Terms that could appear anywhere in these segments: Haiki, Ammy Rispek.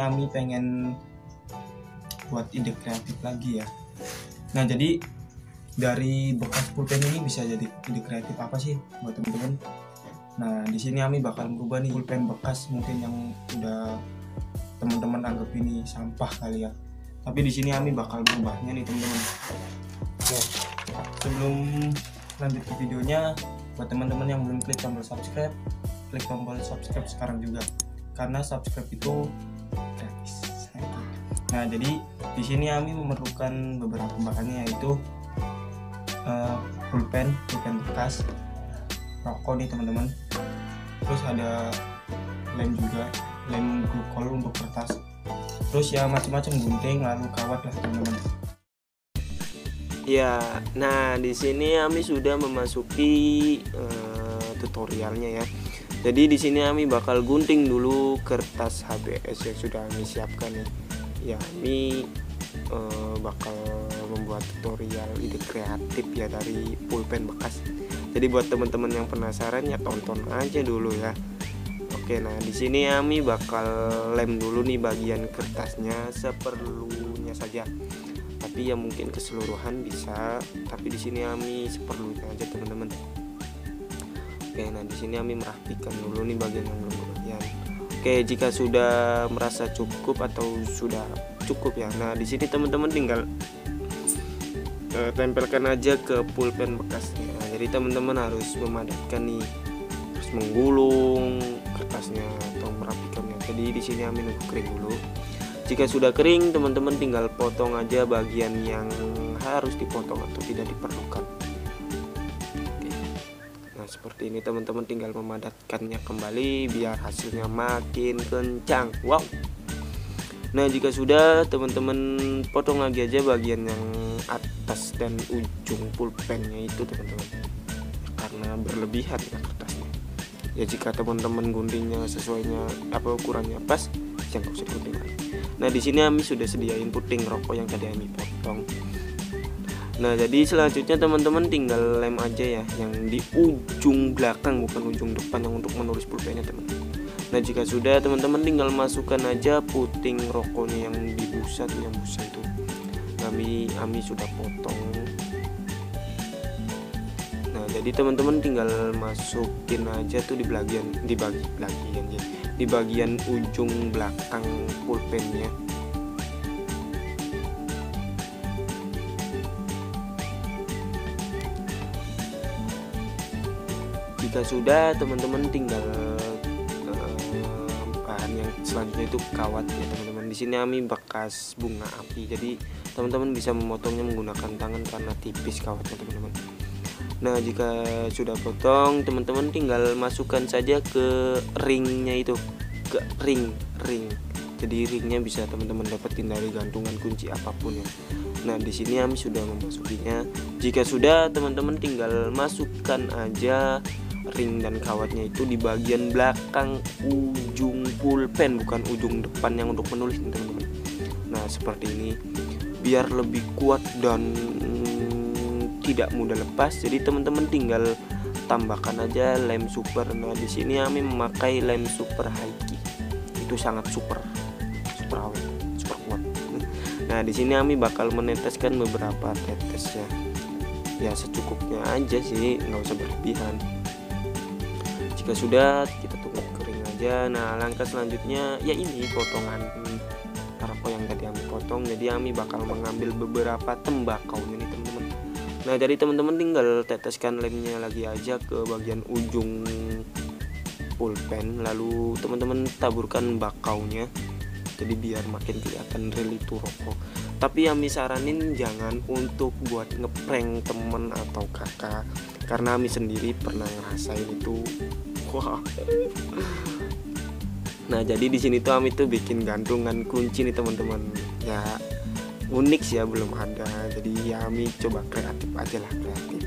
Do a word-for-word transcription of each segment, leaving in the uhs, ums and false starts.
ini Ammy pengen buat ide kreatif lagi ya. Nah jadi dari bekas pulpen ini bisa jadi ide kreatif apa sih buat temen-temen. Nah di sini Ammy bakal merubah nih pulpen bekas mungkin yang udah teman-teman anggap ini sampah kali ya. Tapi di sini Ammy bakal berubahnya nih teman-teman. Oke, sebelum lanjut ke videonya, buat teman-teman yang belum klik tombol subscribe, klik tombol subscribe sekarang juga karena subscribe itu gratis. Nah jadi di sini Ammy memerlukan beberapa bahannya, yaitu uh, pulpen, pulpen bekas, rokok nih teman-teman. Terus ada lem juga, lem glukol untuk kertas. Terus ya macam-macam, gunting, lalu kawat lah teman-teman. Ya, nah di sini Ammy sudah memasuki uh, tutorialnya ya. Jadi di sini Ammy bakal gunting dulu kertas H B S yang sudah Ammy siapkan ya. Ya Ammy uh, bakal membuat tutorial ide kreatif ya dari pulpen bekas. Jadi buat teman-teman yang penasaran ya tonton aja dulu ya. Oke, nah di sini Ammy bakal lem dulu nih bagian kertasnya seperlunya saja. Tapi ya mungkin keseluruhan bisa, tapi di sini Ammy seperlunya aja teman-teman. Oke, nah di sini Ammy merapikan dulu nih bagian yang belum kebagian. Oke, jika sudah merasa cukup atau sudah cukup ya. Nah, di sini teman-teman tinggal uh, tempelkan aja ke pulpen bekasnya. Nah, jadi teman-teman harus memadatkan nih, terus menggulung kertasnya atau merapikannya. Jadi di sini Ammy nunggu kering dulu. Jika sudah kering, teman-teman tinggal potong aja bagian yang harus dipotong atau tidak diperlukan. Nah seperti ini teman-teman, tinggal memadatkannya kembali biar hasilnya makin kencang. Wow. Nah jika sudah, teman-teman potong lagi aja bagian yang atas dan ujung pulpennya itu teman-teman ya, karena berlebihan ya kertasnya. Ya jika teman-teman guntingnya sesuainya apa ukurannya pas, jangan usah gunting lagi. Nah di sini Ammy sudah sediain puting rokok yang tadi Ammy potong. Nah jadi selanjutnya teman-teman tinggal lem aja ya yang di ujung belakang, bukan ujung depan yang untuk menulis pulpennya teman-teman. Nah jika sudah, teman-teman tinggal masukkan aja puting rokoknya yang di busa tuh, yang busa itu Ammy Ammy sudah potong. Nah jadi teman-teman tinggal masukin aja tuh di bagian di bagi bagian ya, di bagian ujung belakang pulpennya. Jika sudah, teman-teman tinggal uh, bahan yang selanjutnya itu kawat ya teman-teman. Di sini Ammy bekas bunga api, jadi teman-teman bisa memotongnya menggunakan tangan karena tipis kawatnya teman-teman. Nah jika sudah potong, teman-teman tinggal masukkan saja ke ringnya itu, ke ring ring. Jadi ringnya bisa teman-teman dapetin dari gantungan kunci apapun ya. Nah di sini Ammy sudah memasukinya. Jika sudah, teman-teman tinggal masukkan aja ring dan kawatnya itu di bagian belakang ujung pulpen, bukan ujung depan yang untuk menulis teman-teman. Nah seperti ini biar lebih kuat dan mm, tidak mudah lepas. Jadi teman-teman tinggal tambahkan aja lem super. Nah di sini Ammy memakai lem super Haiki, itu sangat super super awet, super kuat. Nah di sini Ammy bakal meneteskan beberapa tetes ya, ya secukupnya aja sih, nggak usah berlebihan. Jika sudah, kita tunggu kering aja. Nah langkah selanjutnya ya ini potongan rokok yang tadi Ammy potong. Jadi Ammy bakal mengambil beberapa tembakau ini teman-teman. Nah jadi teman-teman tinggal teteskan lemnya lagi aja ke bagian ujung pulpen, lalu teman-teman taburkan bakaunya. Jadi biar makin kelihatan real itu rokok. Tapi Ammy saranin jangan untuk buat ngeprank temen atau kakak, karena Ammy sendiri pernah ngerasain itu. Wah. Nah jadi di sini tuh Ammy tuh bikin gantungan kunci nih teman-teman. Ya unik sih ya, belum ada. Jadi ya Ammy coba kreatif aja lah, kreatif.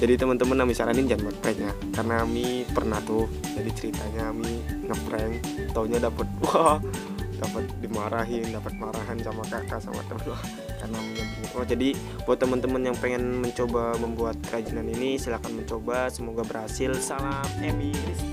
Jadi teman-teman Ammy saranin jangan ngeprank ya, karena Ammy pernah tuh. Jadi ceritanya Ammy ngeprank, taunya dapet wah. dapat dimarahin, dapat marahan sama kakak sama teman karena menyebut. Oh jadi buat teman-teman yang pengen mencoba membuat kerajinan ini, silahkan mencoba, semoga berhasil. Salam Ammy Rispek.